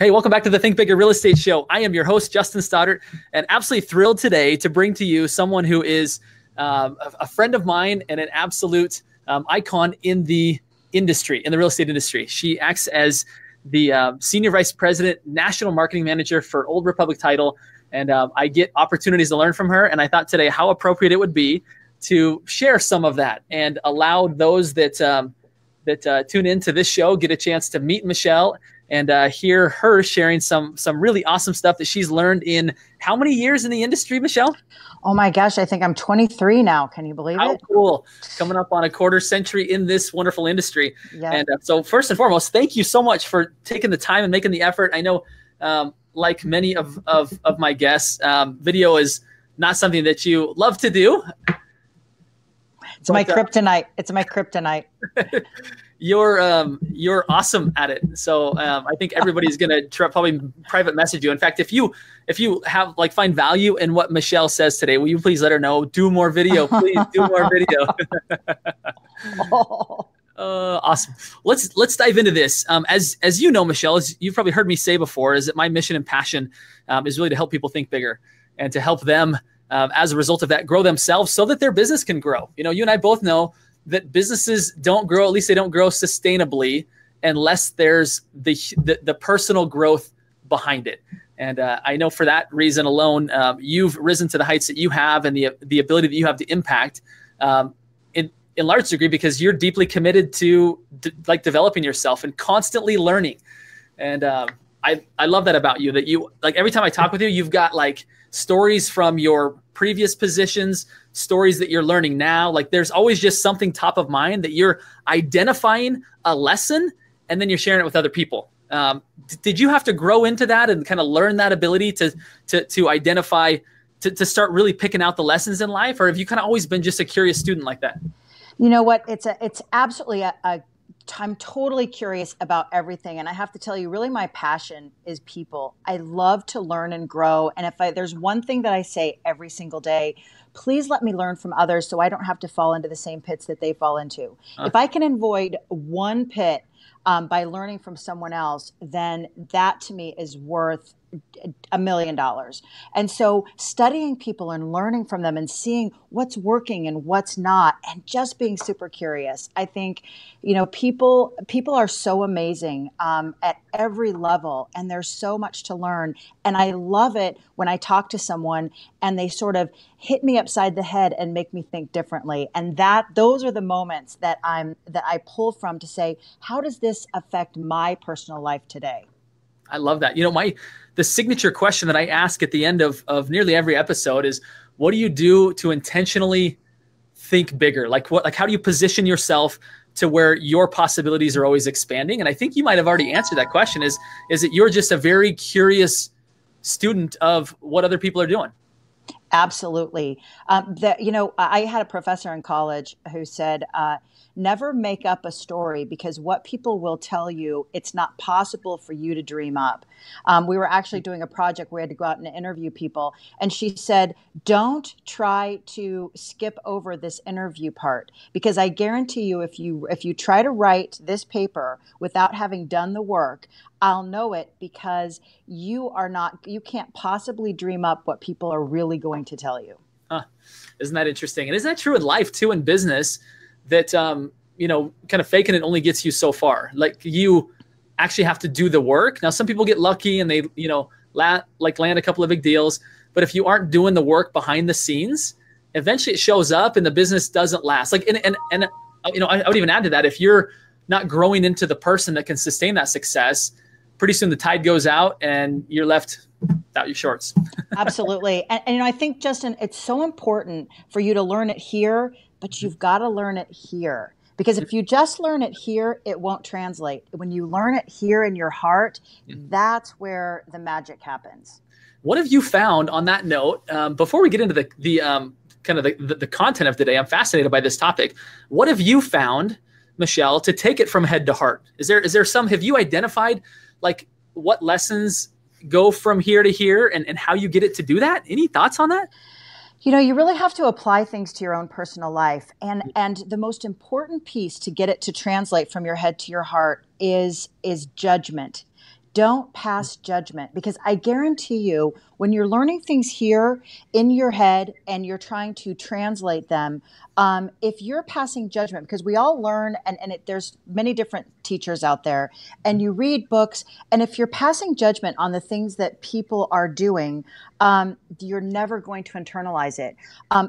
Hey, welcome back to the Think Bigger Real Estate Show. I am your host, Justin Stoddart, and absolutely thrilled today to bring to you someone who is a friend of mine and an absolute icon in the industry, in the real estate industry. She acts as the Senior Vice President, National Marketing Manager for Old Republic Title, and I get opportunities to learn from her, and I thought today how appropriate it would be to share some of that and allow those that tune into this show get a chance to meet Michelle and hear her sharing some really awesome stuff that she's learned in how many years in the industry, Michelle? Oh my gosh, I think I'm 23 now. Can you believe it? How cool. Coming up on a quarter century in this wonderful industry. Yeah. And so first and foremost, thank you so much for taking the time and making the effort. I know like many of my guests, video is not something that you love to do. It's my kryptonite. It's my kryptonite. You're awesome at it. So I think everybody's gonna probably private message you. In fact, if you have find value in what Michelle says today, will you please let her know? Do more video, please. Do more video. Awesome. Let's dive into this. As you know, Michelle, as you've probably heard me say before, is that my mission and passion is really to help people think bigger and to help them. As a result of that, grow themselves so that their business can grow. You know, you and I both know that businesses don't grow, at least they don't grow sustainably unless there's the personal growth behind it. And I know for that reason alone, you've risen to the heights that you have and the ability that you have to impact in large degree because you're deeply committed to developing yourself and constantly learning. And I love that about you, that you every time I talk with you, you've got stories from your previous positions, stories that you're learning now. There's always just something top of mind that you're identifying a lesson and then you're sharing it with other people. Did you have to grow into that and kind of learn that ability to identify, to start really picking out the lessons in life? Or have you kind of always been just a curious student like that? You know what? It's absolutely I'm totally curious about everything. And I have to tell you, really, my passion is people. I love to learn and grow. And if there's one thing that I say every single day, please let me learn from others so I don't have to fall into the same pits that they fall into. Okay. If I can avoid one pit by learning from someone else, then that to me is worth $1,000,000. And so studying people and learning from them and seeing what's working and what's not, and just being super curious. I think, you know, people are so amazing at every level, and there's so much to learn. And I love it when I talk to someone and they sort of hit me upside the head and make me think differently. And those are the moments that I pull from to say, how does this affect my personal life today? I love that. You know, the signature question that I ask at the end of nearly every episode is, what do you do to intentionally think bigger? How do you position yourself to where your possibilities are always expanding? And I think you might have already answered that question, is that you're just a very curious student of what other people are doing. Absolutely. I had a professor in college who said, never make up a story, because what people will tell you, it's not possible for you to dream up. We were actually doing a project where we had to go out and interview people. And she said, don't try to skip over this interview part, because I guarantee you, if you try to write this paper without having done the work, I'll know it, because you can't possibly dream up what people are really going to tell you. Isn't that interesting? And isn't that true in life too, in business? That, you know, kind of faking it only gets you so far. You actually have to do the work. Now, some people get lucky and they, you know, land a couple of big deals. But if you aren't doing the work behind the scenes, eventually it shows up and the business doesn't last. You know, I would even add to that, if you're not growing into the person that can sustain that success, pretty soon the tide goes out and you're left without your shorts. Absolutely. And, you know, I think, Justin, it's so important for you to learn it here. But you've got to learn it here, because if you just learn it here, it won't translate. When you learn it here in your heart, that's where the magic happens. What have you found on that note? Before we get into the content of today, I'm fascinated by this topic. What have you found, Michelle, to take it from head to heart? Is there some, have you identified what lessons go from here to here and how you get it to do that? Any thoughts on that? You know, you really have to apply things to your own personal life. And the most important piece to get it to translate from your head to your heart is judgment. Don't pass judgment, because I guarantee you, when you're learning things here in your head and you're trying to translate them, if you're passing judgment, because we all learn, and there's many different teachers out there, and you read books, and if you're passing judgment on the things that people are doing, you're never going to internalize it.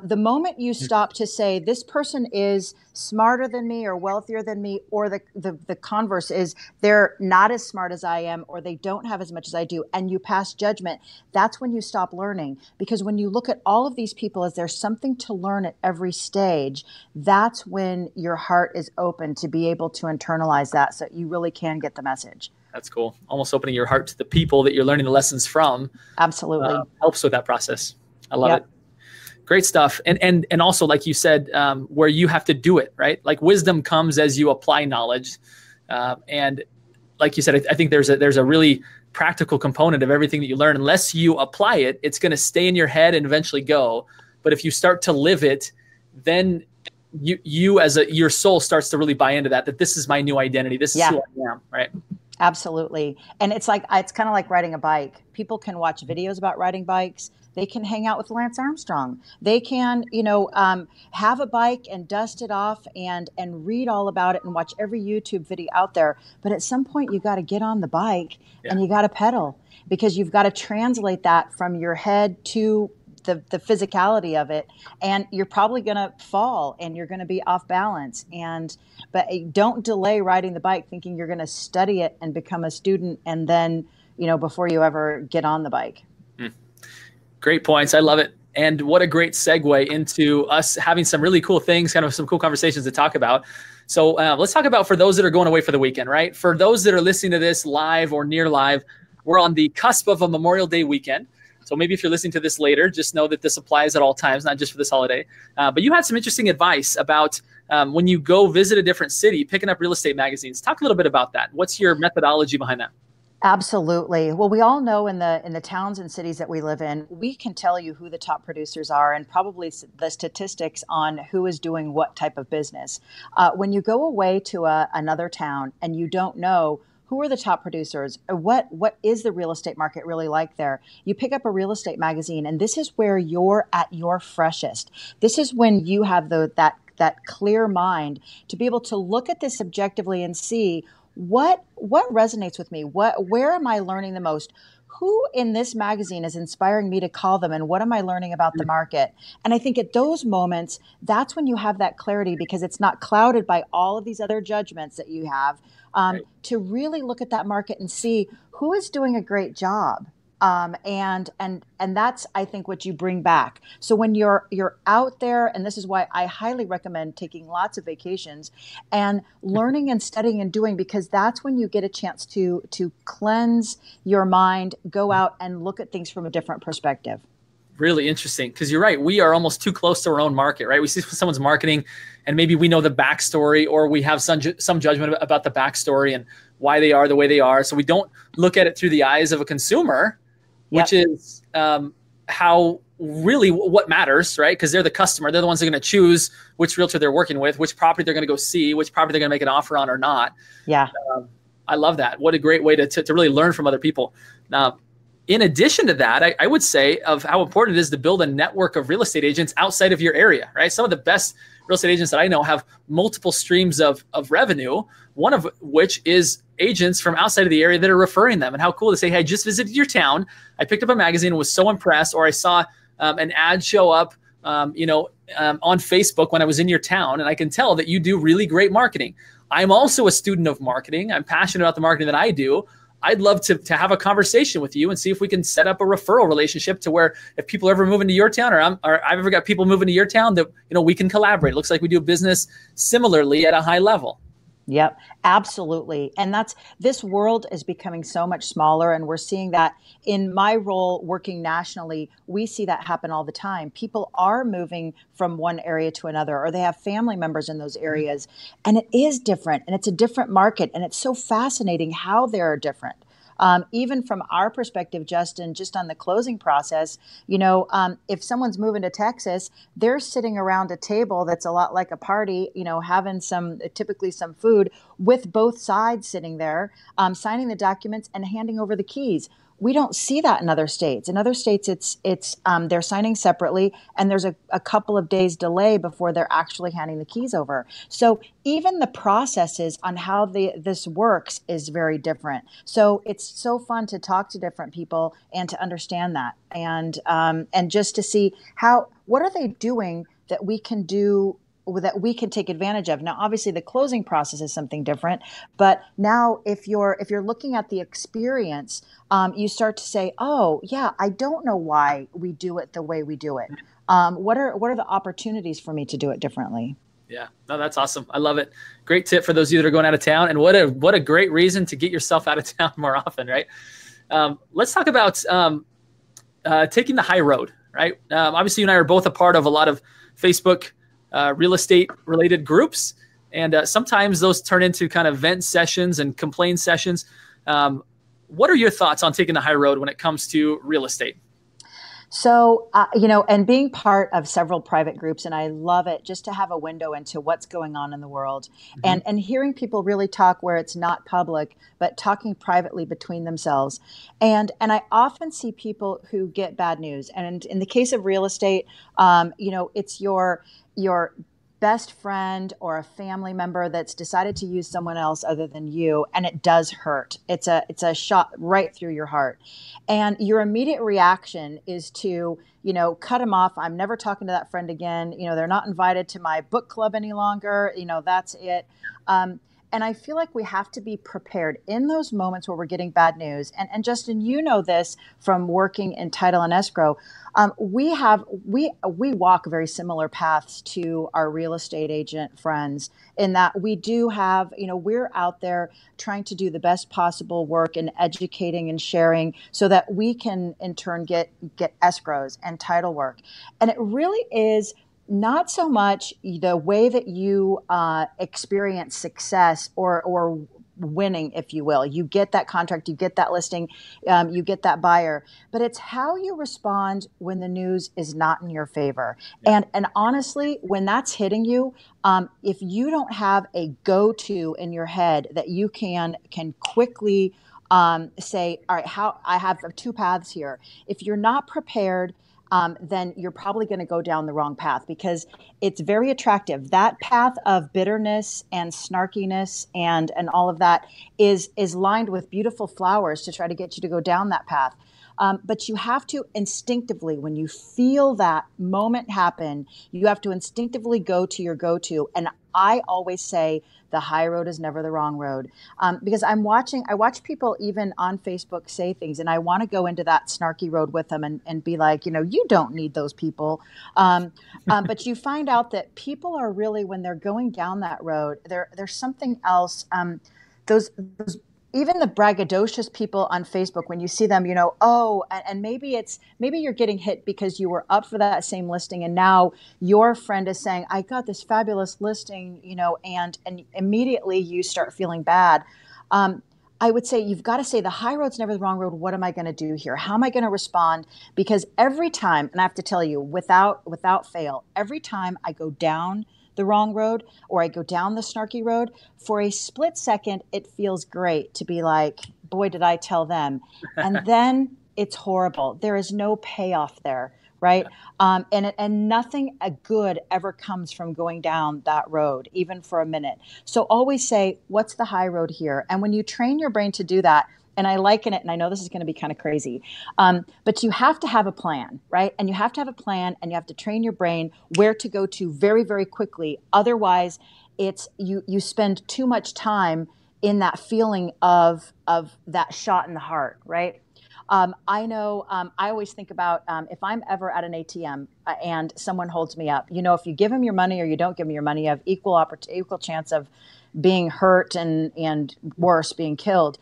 The moment you stop to say, this person is smarter than me or wealthier than me, or the converse is they're not as smart as I am, or they don't have as much as I do, and you pass judgment, that's when you stop learning. Because when you look at all of these people as there's something to learn at every stage, that's when your heart is open to be able to internalize that, so you really can get the message. That's cool. Almost opening your heart to the people that you're learning the lessons from. Absolutely. Helps with that process. I love it. Great stuff. And also, like you said, where you have to do it, right? Like, wisdom comes as you apply knowledge. And like you said, I think there's a really practical component of everything that you learn. Unless you apply it, it's going to stay in your head and eventually go. But if you start to live it, then you as your soul starts to really buy into that this is my new identity. This is who I am, right? Absolutely. And it's kind of like riding a bike. People can watch videos about riding bikes. They can hang out with Lance Armstrong. They can, have a bike and dust it off and read all about it and watch every YouTube video out there. But at some point, you got to get on the bike and you got to pedal, because you've got to translate that from your head to the physicality of it. And you're probably going to fall and you're going to be off balance. But don't delay riding the bike thinking you're going to study it and become a student, and then, before you ever get on the bike. Great points. I love it. And what a great segue into us having some really cool things, kind of some cool conversations to talk about. So let's talk about, for those that are going away for the weekend, right? For those that are listening to this live or near live, we're on the cusp of a Memorial Day weekend. So maybe if you're listening to this later, just know that this applies at all times, not just for this holiday. But you had some interesting advice about when you go visit a different city, picking up real estate magazines. Talk a little bit about that. What's your methodology behind that? Absolutely. Well, we all know in the towns and cities that we live in, we can tell you who the top producers are and probably the statistics on who is doing what type of business. When you go away to another town and you don't know who are the top producers, what is the real estate market really like there, you pick up a real estate magazine, and this is where you're at your freshest. This is when you have that clear mind to be able to look at this objectively and see what resonates with me? Where am I learning the most? Who in this magazine is inspiring me to call them, and what am I learning about the market? And I think at those moments, that's when you have that clarity, because it's not clouded by all of these other judgments that you have, to really look at that market and see who is doing a great job. And that's, I think, what you bring back. So when you're out there, and this is why I highly recommend taking lots of vacations and learning and studying and doing, because that's when you get a chance to cleanse your mind, go out and look at things from a different perspective. Really interesting, because you're right. We are almost too close to our own market, right? We see someone's marketing and maybe we know the backstory, or we have some judgment about the backstory and why they are the way they are. So we don't look at it through the eyes of a consumer, which is how really what matters, right? Because they're the customer. They're the ones that are going to choose which realtor they're working with, which property they're going to go see, which property they're going to make an offer on or not. Yeah. I love that. What a great way to really learn from other people. In addition to that, I would say of how important it is to build a network of real estate agents outside of your area, right? Some of the best real estate agents that I know have multiple streams of revenue, one of which is agents from outside of the area that are referring them. And how cool to say, hey, I just visited your town. I picked up a magazine and was so impressed, or I saw an ad show up on Facebook when I was in your town, and I can tell that you do really great marketing. I'm also a student of marketing. I'm passionate about the marketing that I do. I'd love to have a conversation with you and see if we can set up a referral relationship to where if people are ever moving to your town, or I've ever got people moving to your town, that we can collaborate. It looks like we do business similarly at a high level. Yep, absolutely. And this world is becoming so much smaller, and we're seeing that in my role working nationally. We see that happen all the time. People are moving from one area to another, or they have family members in those areas, and it is different, and it's a different market, and it's so fascinating how they're different. Even from our perspective, Justin, just on the closing process, you know, if someone's moving to Texas, they're sitting around a table that's a lot like a party, you know, having typically some food with both sides sitting there, signing the documents and handing over the keys. We don't see that in other states. In other states, it's they're signing separately, and there's a couple of days delay before they're actually handing the keys over. So even the processes on how this works is very different. So it's so fun to talk to different people and to understand that, and just to see what are they doing that we can do, that we can take advantage of. Now, obviously the closing process is something different, but now if you're looking at the experience, you start to say, oh yeah, I don't know why we do it the way we do it. What are the opportunities for me to do it differently? Yeah, no, that's awesome. I love it. Great tip for those of you that are going out of town, and what a great reason to get yourself out of town more often, right? Let's talk about taking the high road, right? Obviously you and I are both a part of a lot of Facebook real estate related groups. And sometimes those turn into kind of vent sessions and complaint sessions. What are your thoughts on taking the high road when it comes to real estate? So, you know, and being part of several private groups, and I love it just to have a window into what's going on in the world, mm-hmm. and hearing people really talk where it's not public, but talking privately between themselves. And I often see people who get bad news. And in the case of real estate, you know, it's your best friend or a family member that's decided to use someone else other than you, and it does hurt. It's a shot right through your heart. And your immediate reaction is to, you know, cut them off. I'm never talking to that friend again. You know, they're not invited to my book club any longer. You know, that's it. And I feel like we have to be prepared in those moments where we're getting bad news. And Justin, you know this from working in title and escrow. We walk very similar paths to our real estate agent friends, in that we do have, you know, we're out there trying to do the best possible work and educating and sharing so that we can in turn get escrows and title work. And it really is not so much the way that you experience success or winning, if you will. You get that contract, you get that listing, you get that buyer, but it's how you respond when the news is not in your favor. Yeah. And honestly, when that's hitting you, if you don't have a go-to in your head that you can quickly say, all right, I have two paths here. If you're not prepared, then you're probably going to go down the wrong path, because it's very attractive. That path of bitterness and snarkiness and all of that is lined with beautiful flowers to try to get you to go down that path. But you have to instinctively, when you feel that moment happen, you have to instinctively go to your go-to. And I always say the high road is never the wrong road, because I watch people even on Facebook say things, and I want to go into that snarky road with them and be like, you know, you don't need those people. But you find out that people are really, when they're going down that road, there's something else. Those even the braggadocious people on Facebook, when you see them, you know, oh, and maybe you're getting hit because you were up for that same listing, and now your friend is saying, I got this fabulous listing, you know, and immediately you start feeling bad. I would say you've got to say the high road's never the wrong road. What am I going to do here? How am I going to respond? Because every time, and I have to tell you, without fail, every time I go down the wrong road, or I go down the snarky road, for a split second, it feels great to be like, boy, did I tell them. And then it's horrible. There is no payoff there, right? And nothing good ever comes from going down that road, even for a minute. So always say, what's the high road here? And when you train your brain to do that, and I liken it, and I know this is going to be kind of crazy, but you have to have a plan, right? And you have to have a plan, and you have to train your brain where to go to very, very quickly. Otherwise, it's you spend too much time in that feeling of that shot in the heart, right? I know, I always think about if I'm ever at an ATM and someone holds me up, you know, if you give them your money or you don't give them your money, you have equal chance of being hurt and worse, being killed.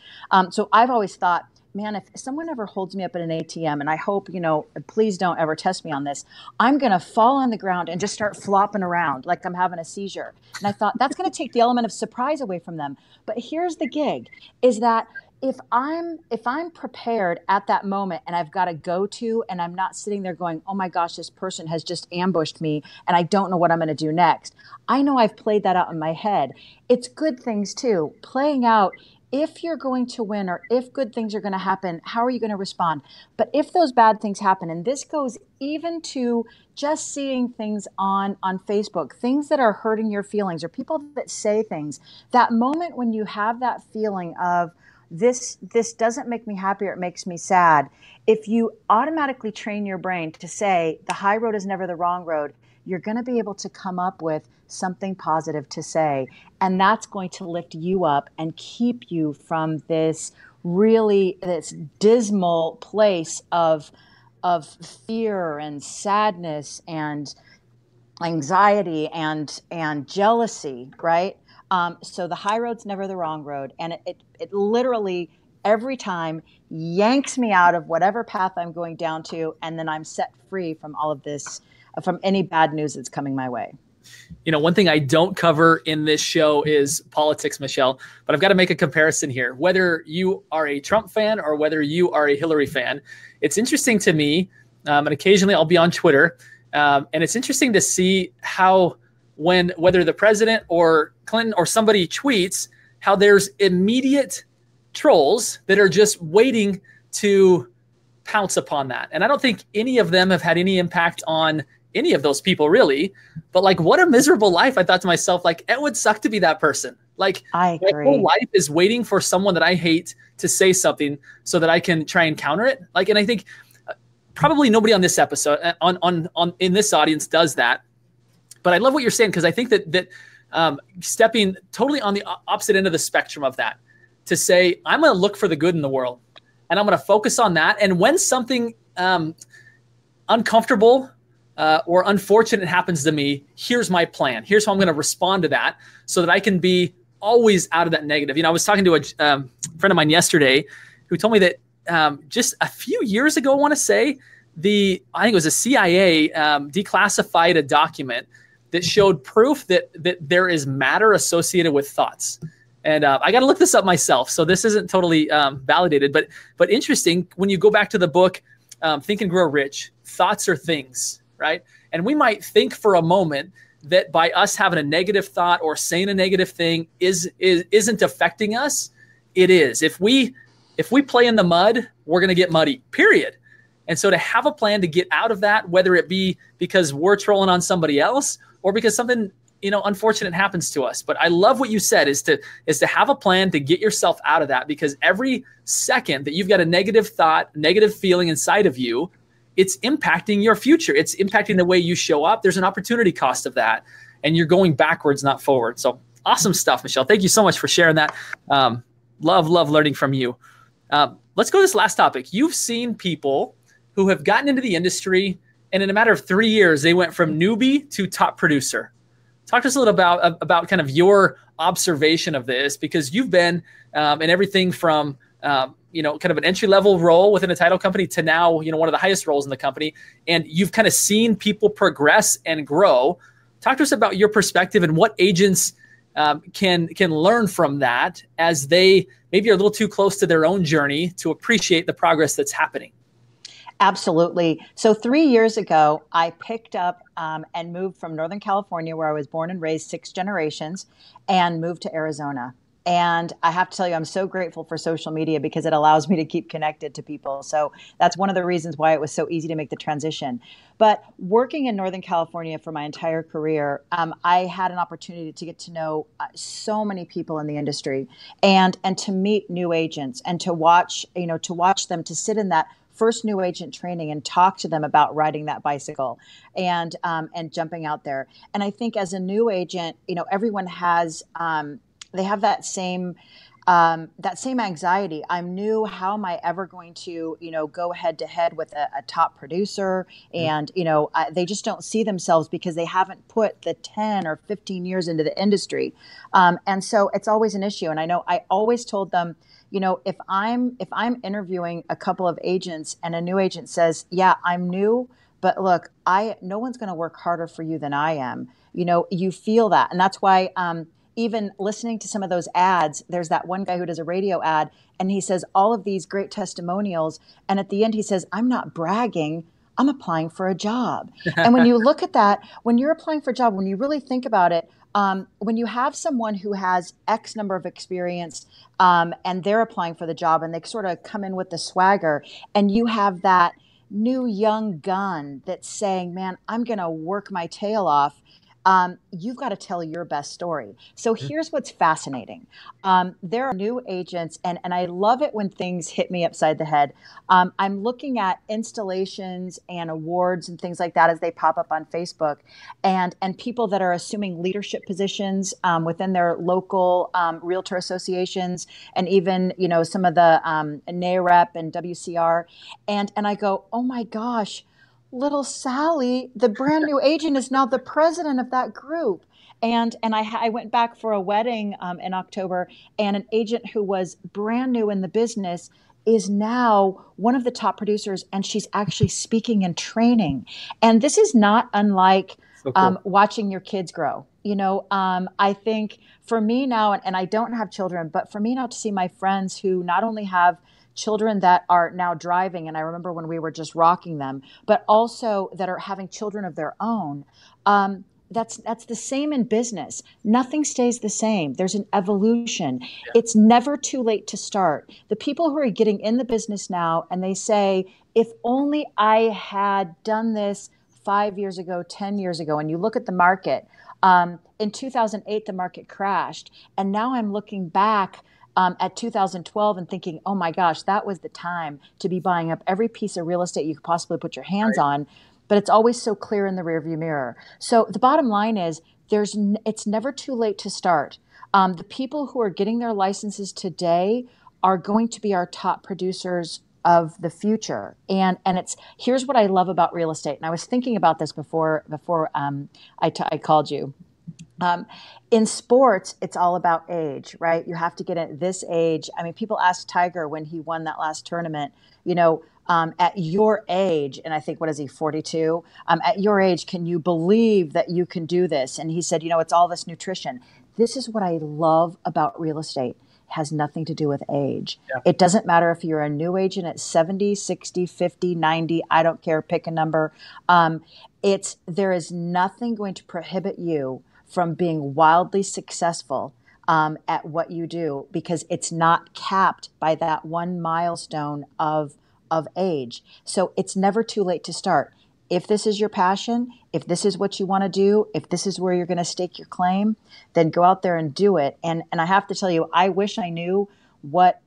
So I've always thought, man, if someone ever holds me up at an ATM, and I hope, you know, please don't ever test me on this, I'm going to fall on the ground and just start flopping around like I'm having a seizure. And I thought that's going to take the element of surprise away from them. But here's the gig, is that if I'm prepared at that moment and I've got a go-to and I'm not sitting there going, oh my gosh, this person has just ambushed me and I don't know what I'm going to do next. I know I've played that out in my head. It's good things too. Playing out, if you're going to win or if good things are going to happen, how are you going to respond? But if those bad things happen, and this goes even to just seeing things on Facebook, things that are hurting your feelings or people that say things, that moment when you have that feeling of, this doesn't make me happy or it makes me sad. If you automatically train your brain to say the high road is never the wrong road, you're going to be able to come up with something positive to say. And that's going to lift you up and keep you from this dismal place of fear and sadness and anxiety and jealousy, right? So the high road's never the wrong road. And it literally every time yanks me out of whatever path I'm going down to. And then I'm set free from all of this, from any bad news that's coming my way. You know, one thing I don't cover in this show is politics, Michelle, but I've got to make a comparison here. Whether you are a Trump fan or whether you are a Hillary fan, it's interesting to me. And occasionally I'll be on Twitter. And it's interesting to see how, whether the president or Clinton or somebody tweets, how there's immediate trolls that are just waiting to pounce upon that. And I don't think any of them have had any impact on any of those people really, but like, what a miserable life. I thought to myself, like, it would suck to be that person. Like, I agree. My whole life is waiting for someone that I hate to say something so that I can try and counter it. Like, and I think probably nobody on this episode in this audience does that. But I love what you're saying, because I think that stepping totally on the opposite end of the spectrum of that, to say, I'm going to look for the good in the world and I'm going to focus on that. And when something uncomfortable or unfortunate happens to me, here's my plan. Here's how I'm going to respond to that so that I can be always out of that negative. You know, I was talking to a friend of mine yesterday who told me that just a few years ago, I want to say, I think it was the CIA declassified a document that showed proof that there is matter associated with thoughts. And I got to look this up myself, so this isn't totally validated, but interesting, when you go back to the book, Think and Grow Rich, thoughts are things, right? And we might think for a moment that by us having a negative thought or saying a negative thing isn't affecting us. It is. If we play in the mud, we're going to get muddy, period. And so to have a plan to get out of that, whether it be because we're trolling on somebody else or because something, you know, unfortunate happens to us. But I love what you said is to have a plan to get yourself out of that, because every second that you've got a negative thought, negative feeling inside of you, it's impacting your future. It's impacting the way you show up. There's an opportunity cost of that, and you're going backwards, not forward. So awesome stuff, Michelle. Thank you so much for sharing that. Love learning from you. Let's go to this last topic. You've seen people who have gotten into the industry, and in a matter of 3 years, they went from newbie to top producer. Talk to us a little about kind of your observation of this, because you've been in everything from, kind of an entry-level role within a title company to now, one of the highest roles in the company, and you've kind of seen people progress and grow. Talk to us about your perspective and what agents can learn from that as they maybe are a little too close to their own journey to appreciate the progress that's happening. Absolutely. So 3 years ago, I picked up and moved from Northern California, where I was born and raised 6 generations, and moved to Arizona. And I have to tell you, I'm so grateful for social media because it allows me to keep connected to people. So that's one of the reasons why it was so easy to make the transition. But working in Northern California for my entire career, I had an opportunity to get to know so many people in the industry and to meet new agents and to watch them, to sit in that first new agent training and talk to them about riding that bicycle and jumping out there. And I think as a new agent, everyone has, they have that same anxiety. I'm new. How am I ever going to, go head to head with a top producer? And, they just don't see themselves because they haven't put the 10 or 15 years into the industry. And so it's always an issue. And I know I always told them, if I'm interviewing a couple of agents and a new agent says, yeah, I'm new, but look, no one's going to work harder for you than I am. You feel that. And that's why, even listening to some of those ads, there's that one guy who does a radio ad, and he says all of these great testimonials. And at the end, he says, I'm not bragging, I'm applying for a job. And when you look at that, when you're applying for a job, when you really think about it, when you have someone who has X number of experience and they're applying for the job and they sort of come in with the swagger, and you have that new young gun that's saying, man, I'm going to work my tail off. You've got to tell your best story. So here's what's fascinating. There are new agents, and I love it when things hit me upside the head. I'm looking at installations and awards and things like that as they pop up on Facebook, and people that are assuming leadership positions within their local realtor associations, and even, you know, some of the NAREP and WCR. And I go, oh my gosh, little Sally, the brand new agent, is now the president of that group. And I went back for a wedding in October, and an agent who was brand new in the business is now one of the top producers, and she's actually speaking and training. And this is not unlike watching your kids grow. You know, I think for me now, and I don't have children, but for me now to see my friends who not only have children that are now driving, and I remember when we were just rocking them, but also that are having children of their own. That's the same in business. Nothing stays the same. There's an evolution. Yeah. It's never too late to start. The people who are getting in the business now, and they say, if only I had done this 5 years ago, 10 years ago, and you look at the market, in 2008, the market crashed. And now I'm looking back at 2012 and thinking, oh my gosh, that was the time to be buying up every piece of real estate you could possibly put your hands on, but it's always so clear in the rearview mirror. So the bottom line is, it's never too late to start. The people who are getting their licenses today are going to be our top producers of the future. And it's, here's what I love about real estate. And I was thinking about this before I called you. In sports, it's all about age, right? You have to get at this age. I mean, people asked Tiger when he won that last tournament, you know, at your age, and I think, what is he, 42? At your age, can you believe that you can do this? And he said, you know, it's all this nutrition. This is what I love about real estate. It has nothing to do with age. Yeah. It doesn't matter if you're a new agent at 70, 60, 50, 90, I don't care, pick a number. There is nothing going to prohibit you from being wildly successful at what you do, because it's not capped by that one milestone of age. So it's never too late to start. If this is your passion, if this is what you want to do, if this is where you're going to stake your claim, then go out there and do it. And I have to tell you, I wish I knew what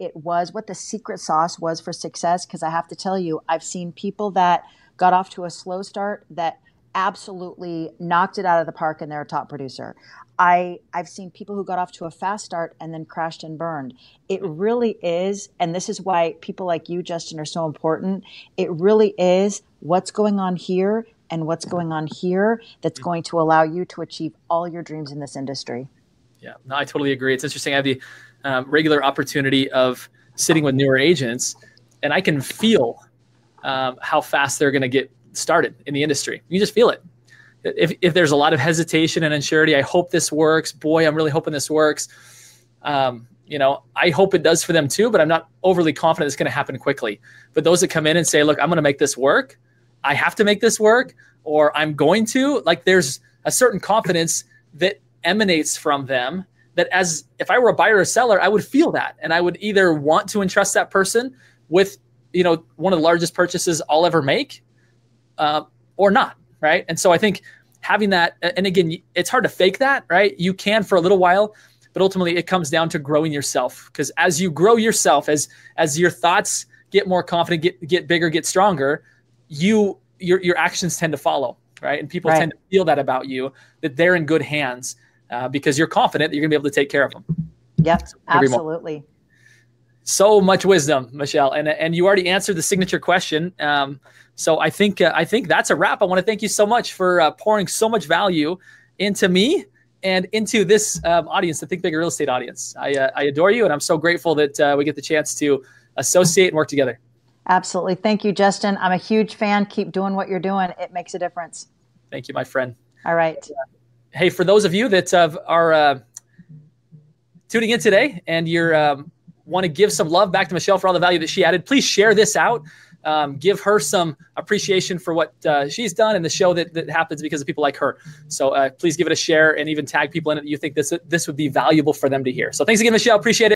it was, what the secret sauce was for success, because I have to tell you, I've seen people that got off to a slow start that absolutely knocked it out of the park, and they're a top producer. I've seen people who got off to a fast start and then crashed and burned. It really is, and this is why people like you, Justin, are so important. It really is what's going on here and what's going on here that's going to allow you to achieve all your dreams in this industry. Yeah, no, I totally agree. It's interesting. I have the regular opportunity of sitting with newer agents, and I can feel how fast they're going to get started in the industry. You just feel it. If there's a lot of hesitation and uncertainty, I hope this works. Boy, I'm really hoping this works. You know, I hope it does for them too, but I'm not overly confident it's going to happen quickly. But those that come in and say, look, I'm going to make this work. I have to make this work, or I'm going to, like, there's a certain confidence that emanates from them that, as if I were a buyer or seller, I would feel that. And I would either want to entrust that person with, you know, one of the largest purchases I'll ever make, or not, right? And so I think having that, and again, it's hard to fake that, right? You can for a little while, but ultimately it comes down to growing yourself. Because as you grow yourself, as your thoughts get more confident, get bigger, get stronger, your actions tend to follow, right? And people tend to feel that about you, that they're in good hands because you're confident that you're gonna be able to take care of them. Yep, so absolutely. So much wisdom, Michelle, and you already answered the signature question. So I think that's a wrap. I want to thank you so much for pouring so much value into me and into this audience, the Think Bigger Real Estate audience. I adore you, and I'm so grateful that we get the chance to associate and work together. Absolutely, thank you, Justin. I'm a huge fan. Keep doing what you're doing; it makes a difference. Thank you, my friend. All right. hey, for those of you that are tuning in today and you want to give some love back to Michelle for all the value that she added, please share this out. Give her some appreciation for what she's done and the show that happens because of people like her. So please give it a share and even tag people in it that you think this would be valuable for them to hear. So thanks again, Michelle. Appreciate it.